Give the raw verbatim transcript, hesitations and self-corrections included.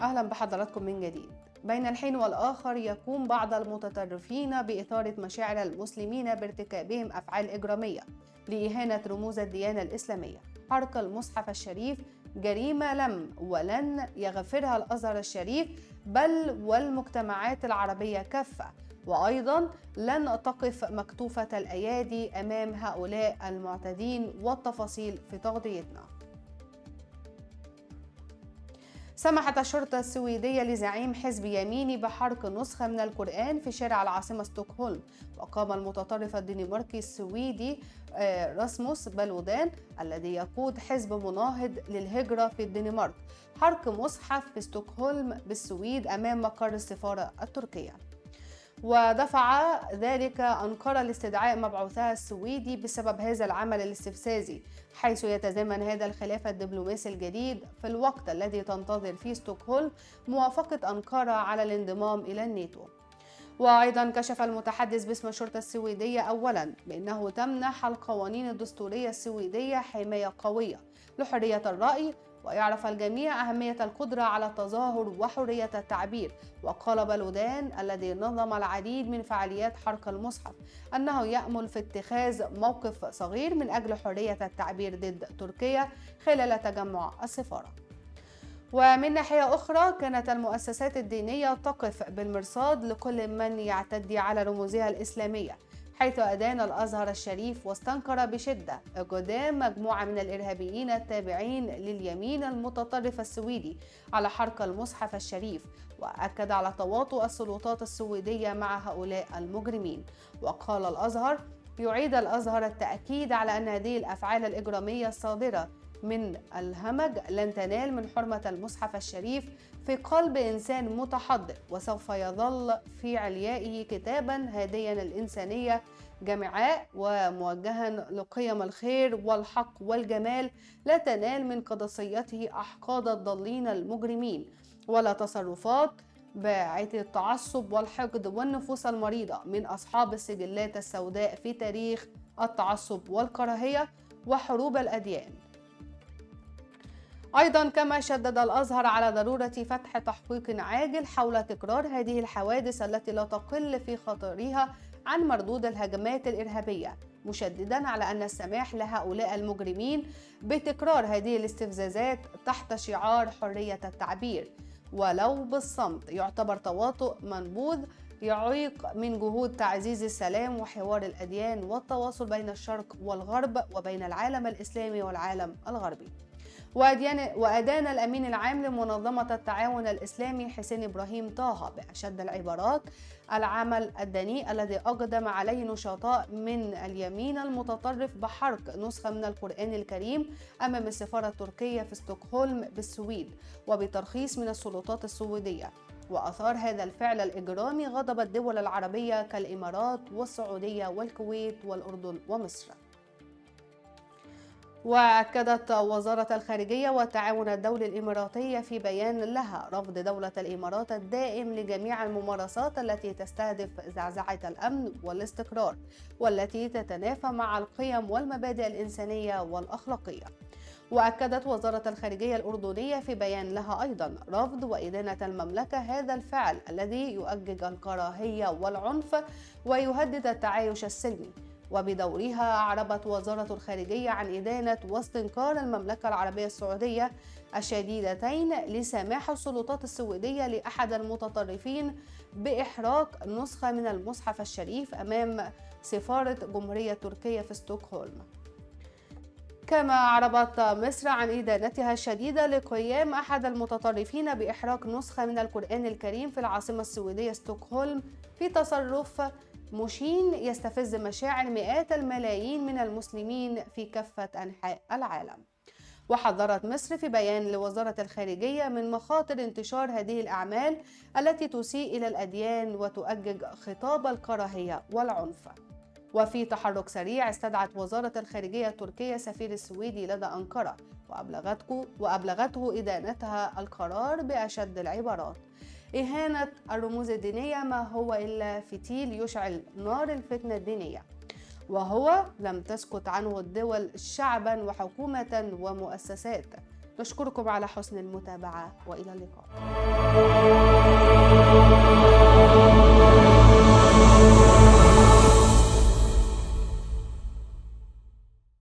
أهلا بحضراتكم من جديد. بين الحين والآخر يقوم بعض المتطرفين بإثارة مشاعر المسلمين بارتكابهم أفعال إجرامية لإهانة رموز الديانة الإسلامية، حرق المصحف الشريف جريمة لم ولن يغفرها الأزهر الشريف بل والمجتمعات العربية كافة، وأيضا لن تقف مكتوفة الأيادي أمام هؤلاء المعتدين. والتفاصيل في تغطيتنا. سمحت الشرطة السويدية لزعيم حزب يميني بحرق نسخة من القرآن في شارع العاصمة ستوكهولم، وقام المتطرف الدنماركي السويدي راسموس بالودان الذي يقود حزب مناهض للهجرة في الدنمارك حرق مصحف في ستوكهولم بالسويد أمام مقر السفارة التركية، ودفع ذلك أنقرة لاستدعاء مبعوثها السويدي بسبب هذا العمل الاستفزازي، حيث يتزامن هذا الخلاف الدبلوماسي الجديد في الوقت الذي تنتظر فيه ستوكهولم موافقة أنقرة على الانضمام إلى الناتو. وأيضا كشف المتحدث باسم الشرطة السويدية أولا بأنه تمنح القوانين الدستورية السويدية حماية قوية لحرية الرأي، ويعرف الجميع أهمية القدرة على التظاهر وحرية التعبير. وقال بالودان الذي نظم العديد من فعاليات حرق المصحف أنه يأمل في اتخاذ موقف صغير من أجل حرية التعبير ضد تركيا خلال تجمع السفارة. ومن ناحية أخرى كانت المؤسسات الدينية تقف بالمرصاد لكل من يعتدي على رموزها الإسلامية، حيث أدان الأزهر الشريف واستنكر بشدة إقدام مجموعة من الإرهابيين التابعين لليمين المتطرف السويدي على حرق المصحف الشريف، وأكد على تواطؤ السلطات السويدية مع هؤلاء المجرمين. وقال الأزهر يعيد الأزهر التأكيد على أن هذه الأفعال الإجرامية الصادرة من الهمج لن تنال من حرمة المصحف الشريف في قلب إنسان متحضر، وسوف يظل في عليائه كتابا هاديا الإنسانية جمعاء وموجها لقيم الخير والحق والجمال، لا تنال من قدسيته أحقاد الضالين المجرمين ولا تصرفات باعث التعصب والحقد والنفوس المريضة من أصحاب السجلات السوداء في تاريخ التعصب والكراهية وحروب الأديان. أيضا كما شدد الأزهر على ضرورة فتح تحقيق عاجل حول تكرار هذه الحوادث التي لا تقل في خطرها عن مردود الهجمات الإرهابية، مشددا على أن السماح لهؤلاء المجرمين بتكرار هذه الاستفزازات تحت شعار حرية التعبير ولو بالصمت يعتبر تواطؤ منبوذ يعيق من جهود تعزيز السلام وحوار الأديان والتواصل بين الشرق والغرب وبين العالم الإسلامي والعالم الغربي. وأدان الأمين العام لمنظمة التعاون الإسلامي حسين إبراهيم طه بأشد العبارات العمل الدنيء الذي أقدم عليه نشطاء من اليمين المتطرف بحرق نسخة من القرآن الكريم أمام السفارة التركية في ستوكهولم بالسويد وبترخيص من السلطات السويدية. وأثار هذا الفعل الإجرامي غضب الدول العربية كالإمارات والسعودية والكويت والأردن ومصر. وأكدت وزارة الخارجية والتعاون الدولي الإماراتية في بيان لها رفض دولة الإمارات الدائم لجميع الممارسات التي تستهدف زعزعة الأمن والاستقرار والتي تتنافى مع القيم والمبادئ الإنسانية والأخلاقية. وأكدت وزارة الخارجية الأردنية في بيان لها أيضا رفض وإدانة المملكة هذا الفعل الذي يؤجج الكراهية والعنف ويهدد التعايش السلمي. وبدورها أعربت وزارة الخارجية عن إدانة واستنكار المملكة العربية السعودية الشديدتين لسماح السلطات السويدية لأحد المتطرفين بإحراق نسخة من المصحف الشريف أمام سفارة جمهورية تركيا في ستوكهولم. كما أعربت مصر عن إدانتها الشديدة لقيام أحد المتطرفين بإحراق نسخة من القرآن الكريم في العاصمة السويدية ستوكهولم في تصرف مشين يستفز مشاعر مئات الملايين من المسلمين في كافة أنحاء العالم. وحذرت مصر في بيان لوزارة الخارجية من مخاطر انتشار هذه الأعمال التي تسيء إلى الأديان وتؤجج خطاب الكراهية والعنف. وفي تحرك سريع استدعت وزارة الخارجية التركية سفير السويدي لدى أنقرة وأبلغته, وأبلغته إدانتها القرار بأشد العبارات. إهانة الرموز الدينية ما هو إلا فتيل يشعل نار الفتنة الدينية، وهو لم تسكت عنه الدول شعبا وحكومة ومؤسسات، نشكركم على حسن المتابعة وإلى اللقاء.